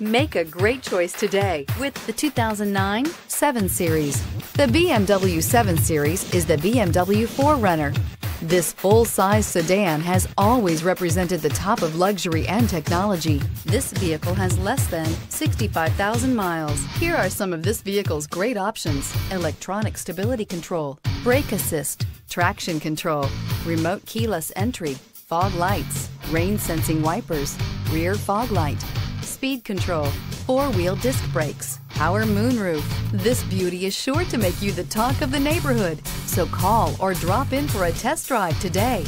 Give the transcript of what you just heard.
Make a great choice today with the 2009 7 Series. The BMW 7 Series is the BMW 4Runner. This full-size sedan has always represented the top of luxury and technology. This vehicle has less than 65,000 miles. Here are some of this vehicle's great options: electronic stability control, brake assist, traction control, remote keyless entry, fog lights, rain-sensing wipers, rear fog light, speed control, four-wheel disc brakes, power moonroof. This beauty is sure to make you the talk of the neighborhood, so call or drop in for a test drive today.